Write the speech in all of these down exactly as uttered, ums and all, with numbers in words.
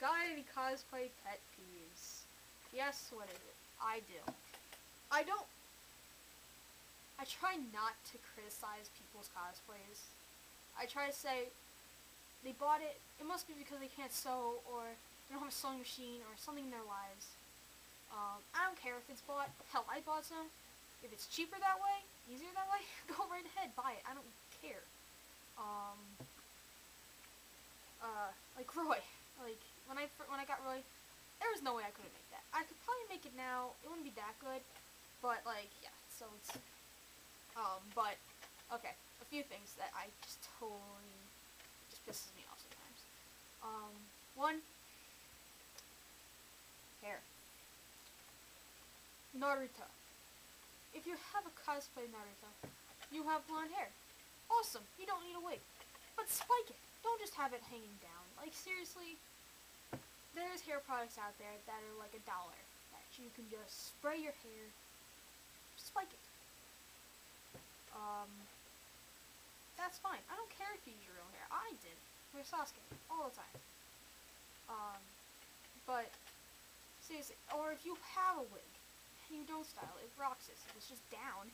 gotta be cosplay pet peeves. Yes, what is it? I do. I don't... I try not to criticize people's cosplays. I try to say, they bought it, it must be because they can't sew, or they don't have a sewing machine, or something in their lives. Um, I don't care if it's bought. Hell, I bought some. If it's cheaper that way, easier that way, go right ahead, buy it. I don't care. Um, uh, like Roy. Like, when I, when I got Roy, there was no way I couldn't make that. I could probably make it now. It wouldn't be that good. But, like, yeah, so it's, um, but, okay, a few things that I just totally, just pisses me off sometimes. Um, one, hair. Naruto. If you have a cosplay Naruto, you have blonde hair. Awesome, you don't need a wig. But spike it, don't just have it hanging down. Like, seriously, there's hair products out there that are like a dollar, that you can just spray your hair. Spike it. Um, that's fine. I don't care if you use your own hair. I did. We're Sasuke all the time. Um, but seriously, or if you have a wig and you don't style it, it rocks it. If it's just down,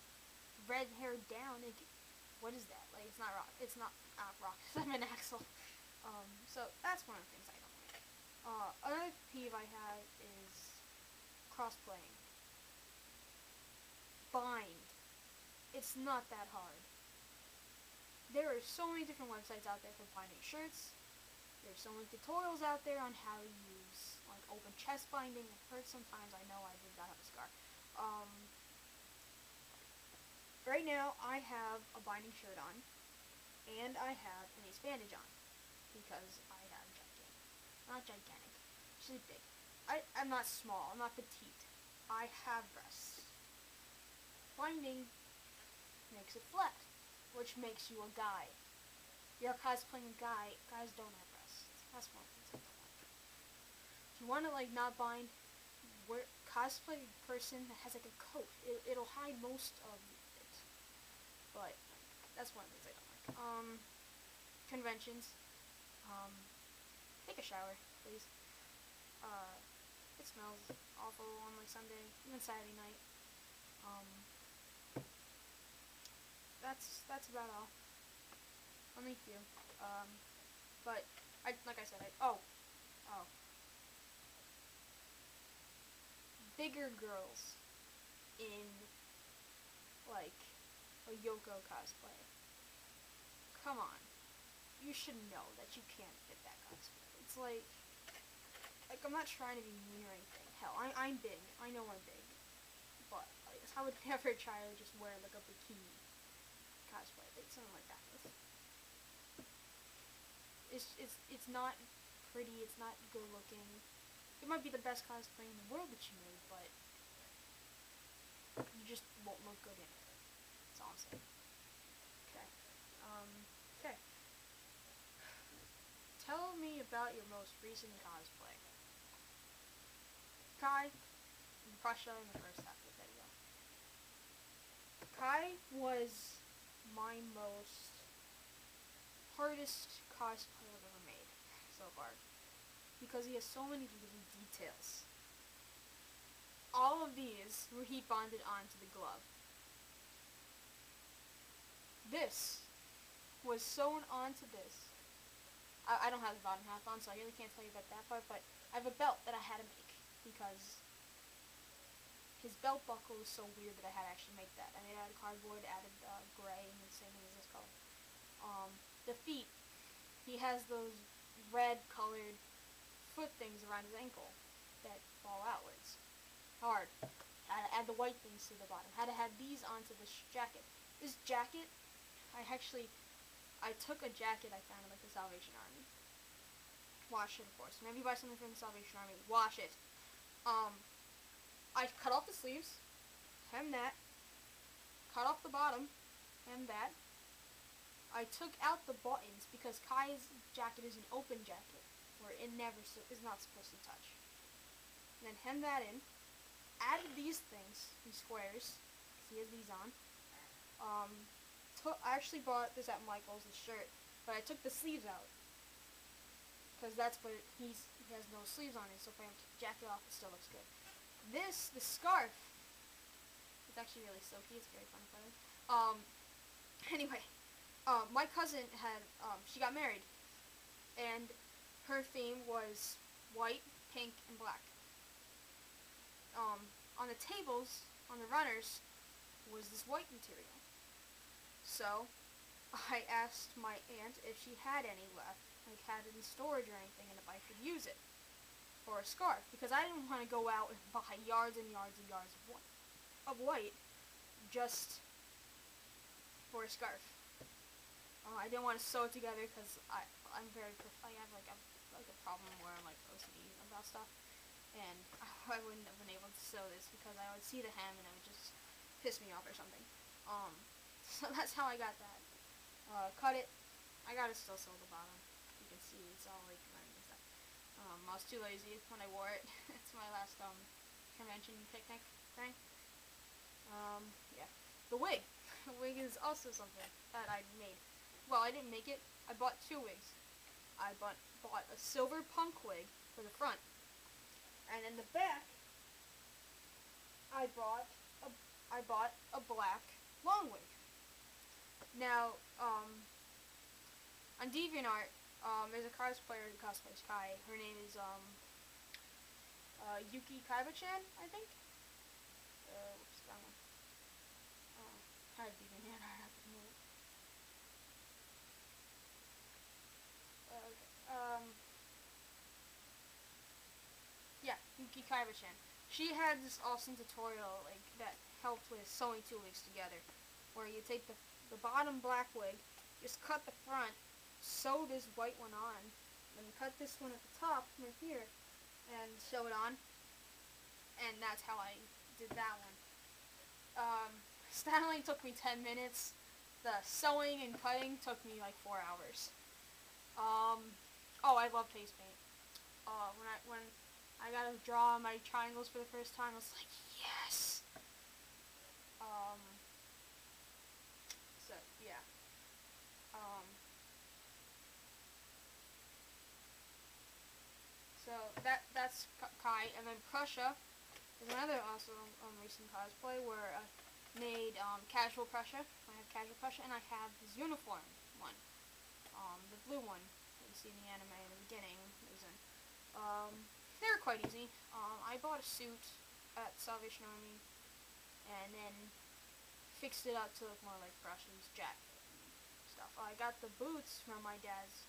red hair down. It, what is that? Like, it's not rock. It's not uh, rock. I'm an Axel. Um, so that's one of the things I don't like. Uh, another peeve I have is crossplaying. Bind. It's not that hard. There are so many different websites out there for binding shirts. There's so many tutorials out there on how to use like open chest binding. I've heard sometimes. I know I did not have a scar. Um, right now I have a binding shirt on, and I have an ace bandage on because I have gigantic, not gigantic. She's big. I I'm not small. I'm not petite. I have breasts. Binding makes it flat, which makes you a guy. You're cosplaying a guy. Guys don't have breasts. That's one thing I don't like. If you want to like not bind, wear, cosplay a person that has like a coat. It, it'll hide most of it. But that's one of the things I don't like. Um, conventions. Um, take a shower, please. Uh, it smells awful on like Sunday, even Saturday night. Um. That's that's about all. Only a few. Um, but I like I said. I, oh, oh. Bigger girls in like a Yoko cosplay. Come on, you should know that you can't fit that cosplay. It's like like I'm not trying to be mean or anything. Hell, I, I'm big. I know I'm big. But like, I would never try to just wear like a bikini cosplay, like something like that. It's it's it's not pretty. It's not good looking. It might be the best cosplay in the world that you made, but you just won't look good in it. That's all I'm saying. Okay. Um. Okay. Tell me about your most recent cosplay, Kai. In Prussia in the first half of the video. Kai was my most hardest cosplay I've ever made so far, because he has so many little details. All of these were heat bonded onto the glove. This was sewn onto this. I, I don't have the bottom half on, so I really can't tell you about that part, but I have a belt that I had to make because his belt buckle was so weird that I had to actually make that. I mean, I added cardboard, added uh, gray, and the same thing as this color. Um, the feet, he has those red-colored foot things around his ankle that fall outwards. Hard. I had to add the white things to the bottom. I had to have these onto this jacket. This jacket, I actually, I took a jacket I found in like the Salvation Army. Wash it, of course. Whenever you buy something from the Salvation Army, wash it. Um... I cut off the sleeves, hem that, cut off the bottom, hem that. I took out the buttons because Kai's jacket is an open jacket, where it never so is not supposed to touch. And then hem that in, added these things, these squares, he has these on. Um, I actually bought this at Michael's, this shirt, but I took the sleeves out. because that's what it, he's, he has no sleeves on it, so if I jack it off, it still looks good. This, the scarf, it's actually really silky, it's very fun color. Um, anyway, uh, my cousin had, um, she got married, and her theme was white, pink, and black. Um, on the tables, on the runners, was this white material. So, I asked my aunt if she had any left, like had it in storage or anything, and if I could use it for a scarf, because I didn't want to go out and buy yards and yards and yards of white, of white just for a scarf. Uh, I didn't want to sew it together because I I'm very I have like a like a problem where I'm like O C D about stuff, and I wouldn't have been able to sew this because I would see the hem and it would just piss me off or something. Um, so that's how I got that. Uh, cut it. I gotta still sew the bottom. You can see it's all like running and stuff. Um, I was too lazy when I wore it. It's my last um convention picnic thing. Um, yeah. The wig. The wig is also something that I made. Well, I didn't make it. I bought two wigs. I bought bought a silver punk wig for the front, and in the back, I bought a I bought a black long wig. Now, um, on DeviantArt, um, there's a cosplayer who cosplays Kai. Her name is, um, uh, Yuki Kaiba-chan, I think? Uh, whoops, that one. Oh, I had DeviantArt up in the middle. Uh, okay, um, yeah, Yuki Kaiba-chan. She had this awesome tutorial, like, that helped with sewing two wigs together, where you take the the bottom black wig, just cut the front, sew this white one on, then cut this one at the top from right here, and sew it on, and that's how I did that one. Um, that only took me ten minutes, the sewing and cutting took me like four hours. Um, oh, I love face paint. Uh, when I, when I got to draw my triangles for the first time, I was like, yes! Um... So, yeah. Um, so, that that's Kai. And then Prussia is another also um, recent cosplay where I made um, casual Prussia. I have casual Prussia, and I have this uniform one. Um, the blue one that you see in the anime in the beginning. Um, they're quite easy. Um, I bought a suit at Salvation Army, and then fixed it up to look more like Prussian's jacket and stuff. I got the boots from my dad's,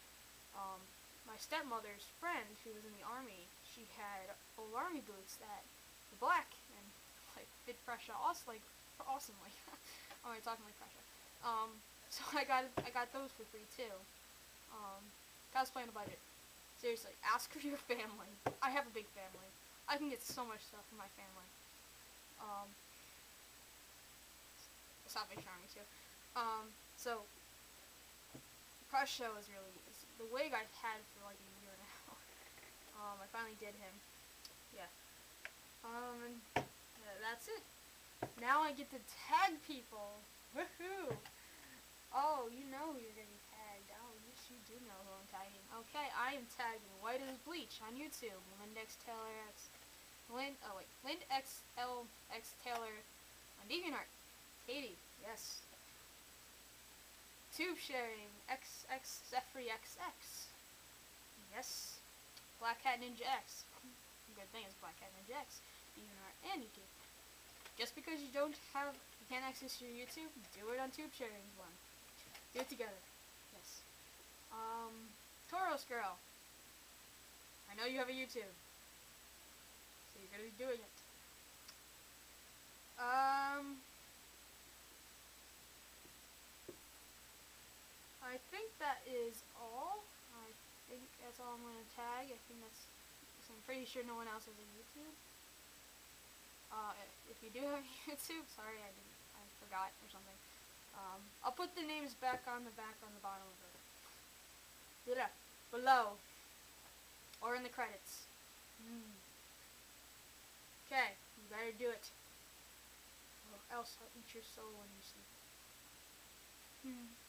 um, my stepmother's friend who was in the army. She had old army boots that were black and like fit Prussia also like awesomely. Oh, I'm talking like Prussia. Um, so I got I got those for free too. Um, cosplay on a budget. Seriously, ask for your family. I have a big family. I can get so much stuff from my family. Um. Salvation Army too. Um, so, Prussia was really easy. The wig I had for like a year now. Um, I finally did him. Yeah. Um, and yeah, that's it. Now I get to tag people. Woohoo! Oh, you know you're getting tagged. Oh, yes, you do know who I'm tagging. Okay, I am tagging White as Bleach on YouTube. LindxLxTaylor. Lind. Oh wait, LindxLxTaylor on DeviantArt. Katie, yes. Tubesharing, X X Zephyr X X. Yes. Blackcatninjax. Good thing is Blackcatninjax. DeviantArt and YouTube. Just because you don't have, you can't access your YouTube, do it on Tubesharing one. Do it together. Yes. Um, Tauros Girl. I know you have a YouTube, so you're gonna be doing it. Um. I think that is all. I think that's all I'm going to tag. I think that's, I'm pretty sure no one else has a YouTube. Uh, if you do have a YouTube, sorry, I didn't, I forgot or something. Um, I'll put the names back on the back on the bottom of it. Below. Or in the credits. Okay, mm. You better do it. Or else I'll eat your soul when you sleep. Hmm.